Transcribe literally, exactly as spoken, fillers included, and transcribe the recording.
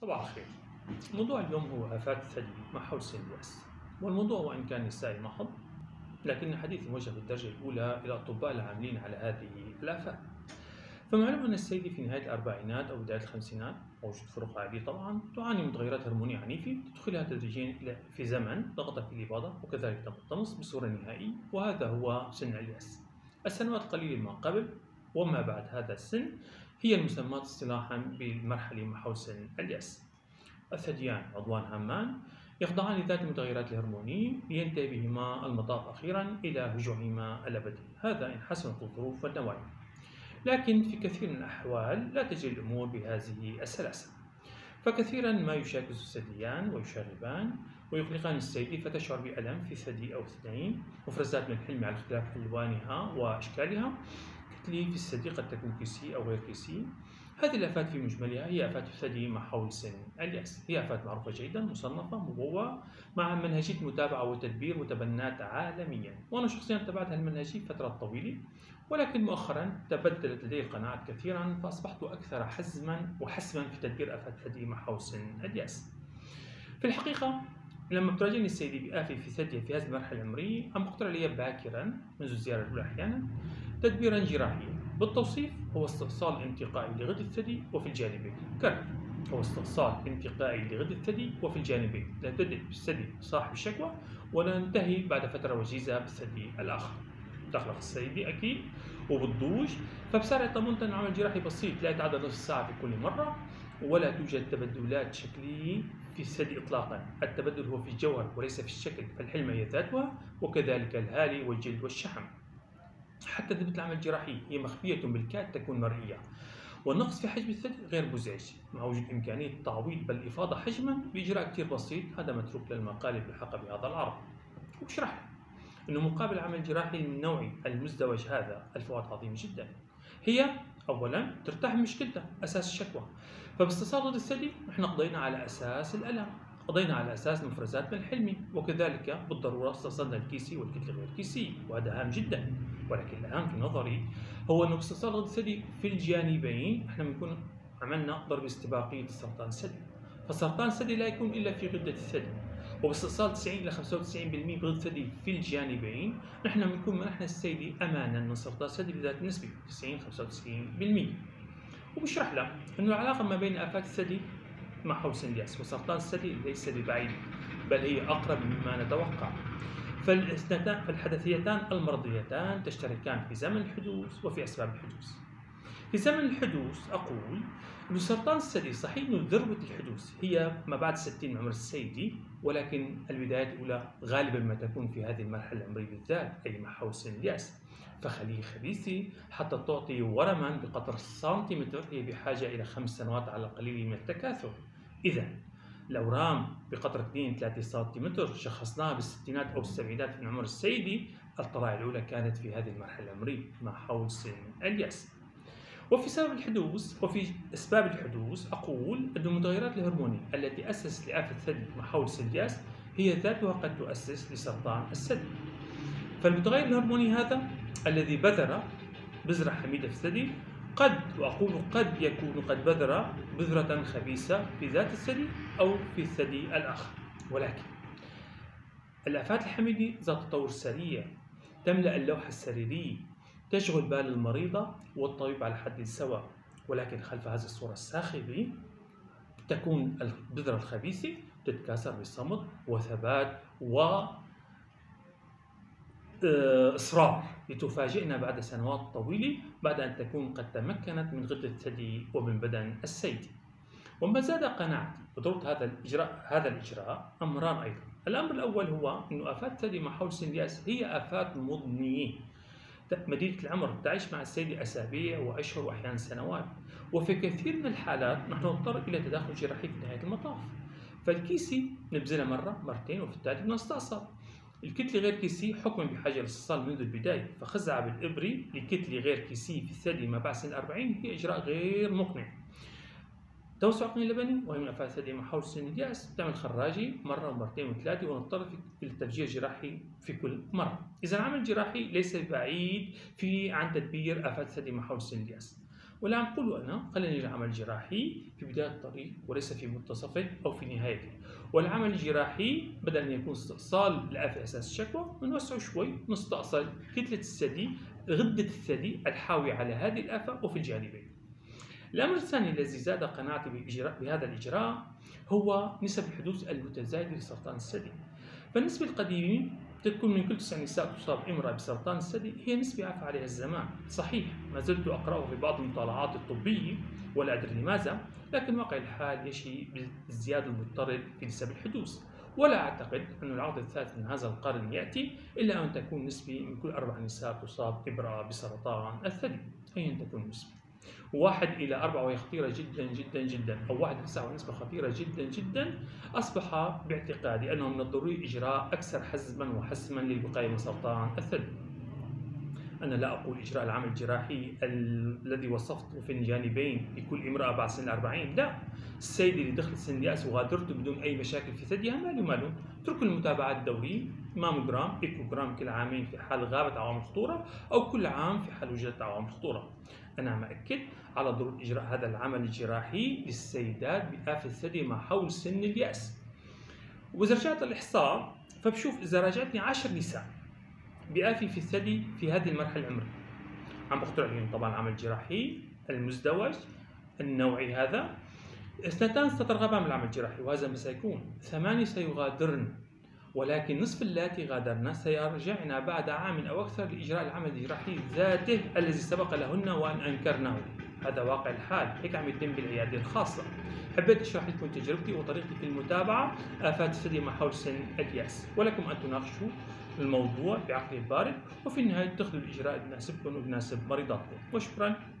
صباح الخير. موضوع اليوم هو آفات الثدي مع حول سن اليأس، والموضوع وإن كان نسائي محض، لكن حديثي موجه بالدرجة الأولى إلى الأطباء العاملين على هذه الآفات. فمعلوم أن السيدة في نهاية الأربعينات أو بداية الخمسينات، موجود فروق عادي طبعا، تعاني من تغيرات هرمونية عنيفة تدخلها تدريجيا في زمن ضغط في الإباضة وكذلك دم الطمس بصورة نهائية، وهذا هو سن اليأس. السنوات القليلة ما قبل وما بعد هذا السن هي المسمات اصطلاحا بالمرحلة ما حول سن اليأس. الثديان عضوان هامان يخضعان لذات المتغيرات الهرمونية لينتهي بهما المطاف أخيرا إلى هجوعهما الأبدي، هذا إن حسنت الظروف والنوايا. لكن في كثير من الأحوال لا تجري الأمور بهذه السلاسة، فكثيرا ما يشاكس الثديان ويشربان ويقلقان السيدة فتشعر بألم في ثدي أو ثديين، مفرزات من الحلم على اختلاف ألوانها وأشكالها، كتلي في الثدي قد تكون كيسي أو غير كيسي. هذه الآفات في مجملها هي آفات الثدي مع حول سن اليأس، هي آفات معروفة جيدا مصنفة مبوبة مع منهجية متابعة وتدبير وتبنات عالميا، وأنا شخصيا تبعت هالمنهجية فترة طويلة، ولكن مؤخرا تبدلت لدي القناعات كثيرا فأصبحت أكثر حزما وحسما في تدبير آفات الثدي مع حول سن اليأس. في الحقيقة لما بتراجعني السيدة بآفة في ثديها في هذه المرحلة العمرية عم بقترح عليها باكرا منذ الزيارة الأولى أحيانا تدبيرا جراحيا. بالتوصيف هو استئصال انتقائي لغدة الثدي وفي الجانبين، كرر هو استئصال انتقائي لغدة الثدي وفي الجانبين، لا تبدأ بالثدي صاحب الشكوى ولا ننتهي بعد فترة وجيزة بالثدي الآخر. تخلق السيدة أكيد وبتضوج، فبسرعة طمنت أن عمل جراحي بسيط لا يتعدى نصف ساعة في كل مرة، ولا توجد تبدلات شكلية في الثدي إطلاقا، التبدل هو في الجوهر وليس في الشكل، فالحلمة هي ذاتها وكذلك الهالي والجلد والشحم. حتى ذبة العمل الجراحي هي مخفية بالكاد تكون مرئية، والنقص في حجم الثدي غير مزعج مع وجود إمكانية التعويض بل إفاضة حجما بإجراء كتير بسيط، هذا متروك للمقال الملحقة بهذا العرض. وبشرح أنه مقابل العمل الجراحي من نوعي المزدوج هذا الفوائد عظيمة جدا، هي أولا ترتاح من مشكلتها أساس الشكوى، فباستئصال ضد الثدي نحن قضينا على أساس الألم، قضينا على أساس مفرزات من الحلمي، وكذلك بالضرورة استئصلنا الكيسي والكتلة غير الكيسي وهذا هام جدا. ولكن الأهم في نظري هو أنه باستئصال غدة الثدي في الجانبين إحنا بنكون عملنا ضرب استباقية لسرطان الثدي، فسرطان الثدي لا يكون إلا في غدة الثدي، وباستئصال تسعين إلى خمسة وتسعين بالمئة غدة الثدي في الجانبين نحن بنكون منحنا السيدة أمانا من سرطان الثدي بذات النسبة تسعين إلى خمسة وتسعين بالمئة. وبشرح له أنه العلاقة ما بين آفات الثدي مع حول سن اليأس وسرطان الثدي ليس ببعيد، بل هي أقرب مما نتوقع. فالحدثيتان المرضيتان تشتركان في زمن الحدوث وفي أسباب الحدوث. في زمن الحدوث أقول أن سرطان الثدي صحيح أنه ذروة الحدوث هي ما بعد ستين من عمر السيدة، ولكن البدايات الأولى غالبا ما تكون في هذه المرحلة العمرية بالذات أي مع حول سن اليأس، فخلية خبيثة حتى تعطي ورما بقدر سنتيمتر هي بحاجة إلى خمس سنوات على القليل من التكاثر. إذا الأورام بقطر اثنين ثلاثة سنتيمتر شخصناها بالستينات أو السبعينات من عمر السيدة، الطلائع الأولى كانت في هذه المرحلة العمرية مع حول سن اليأس. وفي سبب الحدوث وفي أسباب الحدوث أقول أن المتغيرات الهرمونية التي أسست لآفة الثدي مع حول سن اليأس هي ذاتها قد تؤسس لسرطان الثدي. فالمتغير الهرموني هذا الذي بذر بذرة حميدة في الثدي قد وأقول قد يكون قد بذر بذرة خبيثة في ذات الثدي أو في الثدي الآخر، ولكن الآفات الحميدة ذات تطور سريع تملأ اللوحة السريرية، تشغل بال المريضة والطبيب على حد سواء، ولكن خلف هذه الصورة الساخبة تكون البذرة الخبيثة تتكاثر بصمت وثبات و إصرار لتفاجئنا بعد سنوات طويلة بعد أن تكون قد تمكنت من غدة الثدي ومن بدن السيدة. وما زاد قناعتي بضرورة هذا الإجراء هذا الإجراء أمران أيضا. الأمر الأول هو أن آفات الثدي مع حول سن اليأس هي آفات مضنية مديدة العمر، تعيش مع السيدة أسابيع وأشهر وأحيانا سنوات، وفي كثير من الحالات نحن نضطر إلى تدخل جراحي في نهاية المطاف. فالكيسي نبذلها مرة مرتين وفي التالي بنستأصل. الكتلة غير كيسي حكما بحاجة لاستئصال منذ البداية، فخزعة بالإبري لكتلة غير كيسي في الثدي ما بعد سن الأربعين هي إجراء غير مقنع. توسع قني لبني وهي من آفات الثدي مع حول سن اليأس، بتعمل خراجي مرة ومرتين وثلاثة ونضطر للتفجير الجراحي في كل مرة. إذا العمل الجراحي ليس بعيد في عن تدبير آفات الثدي مع حول سن اليأس، ولا عم قوله أنا خلينا العمل الجراحي في بداية الطريق وليس في منتصفه أو في نهايته. والعمل الجراحي بدل أن يكون استئصال لأف أساس الشكوى نوسعه شوي، نستأصل كتلة الثدي، غدة الثدي الحاوي على هذه الآفة وفي الجانبين. الأمر الثاني الذي زاد قناعتي بهذا الإجراء هو نسب الحدوث المتزايدة لسرطان الثدي. فالنسبة القديمة تكون من كل تسع نساء تصاب امرأة بسرطان الثدي هي نسبة عفى عليها الزمان. صحيح ما زلت أقرأه في بعض المطالعات الطبية ولا أدري لماذا، لكن واقع الحال يشي بالزيادة المضطرد في نسب الحدوث. ولا أعتقد أن العقد الثالث من هذا القرن يأتي إلا أن تكون نسبة من كل أربع نساء تصاب امرأة بسرطان الثدي، هي أن تكون نسبة واحد إلى أربعة، وهي خطيرة جدا جدا جدا، أو واحد إلى تسعة نسبة خطيرة جدا جدا. أصبح باعتقادي أنه من الضروري إجراء أكثر حزما وحسما للوقاية من سرطان الثدي. أنا لا أقول إجراء العمل الجراحي الذي وصفته في الجانبين لكل امرأة بعد سن الأربعين، لا. السيدة اللي دخلت سن اليأس وغادرته بدون أي مشاكل في ثديها ماله ماله، اتركوا المتابعات الدورية، ماموجرام، إيكوجرام كل عامين في حال غابت عوامل خطورة، أو كل عام في حال وجدت عوامل خطورة. أنا مأكد على ضرورة إجراء هذا العمل الجراحي للسيدات بآفة الثدي ما حول سن اليأس. وإذا رجعت الإحصاء فبشوف إذا راجعتني عشر نساء بآفة في الثدي في هذه المرحلة العمرية، عم بقترح لهم طبعا العمل الجراحي المزدوج النوعي هذا، اثنتان سترغبان بالعمل الجراحي، وهذا ما سيكون ثمانية سيغادرن، ولكن نصف اللاتي غادرنا سيرجعنا بعد عام أو أكثر لإجراء العمل الجراحي ذاته الذي سبق لهن وأن أنكرناه. هذا واقع الحال، هيك عم يتم بالعيادة الخاصة. حبيت أشرح لكم تجربتي وطريقتي في المتابعة آفات الثدي ما حول سن اليأس، ولكم أن تناقشوا الموضوع بعقل بارد، وفي النهاية اتخذوا الإجراء اللي يناسبكم ويناسب مريضاتكم. وشكرا.